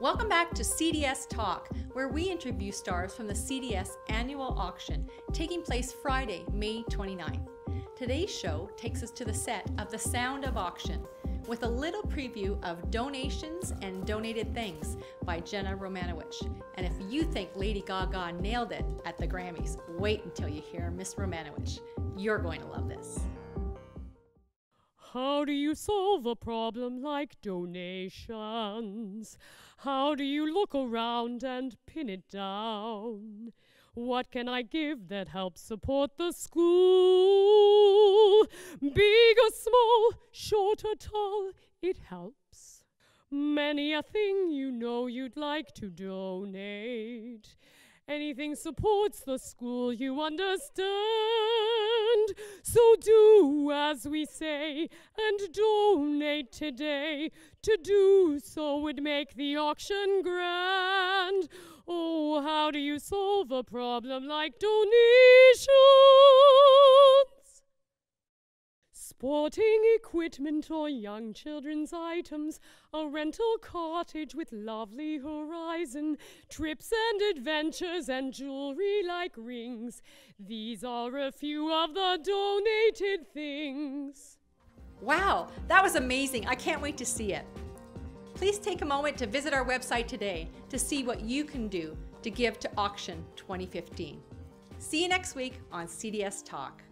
Welcome back to CDS Talk, where we interview stars from the CDS Annual Auction, taking place Friday, May 29th. Today's show takes us to the set of The Sound of Auction, with a little preview of Donations and Donated Things by Jenna Romanowicz. And if you think Lady Gaga nailed it at the Grammys, wait until you hear Miss Romanowicz. You're going to love this. How do you solve a problem like donations? How do you look around and pin it down? What can I give that helps support the school? Big or small, short or tall, it helps. Many a thing you know you'd like to donate. Anything supports the school, you understand. So do as we say and donate today. To do so would make the auction grand. Oh, how do you solve a problem like donations? Sporting equipment or young children's items, a rental cottage with lovely horizon, trips and adventures and jewelry like rings. These are a few of the donated things. Wow, that was amazing. I can't wait to see it. Please take a moment to visit our website today to see what you can do to give to Auction 2015. See you next week on CDS Talk.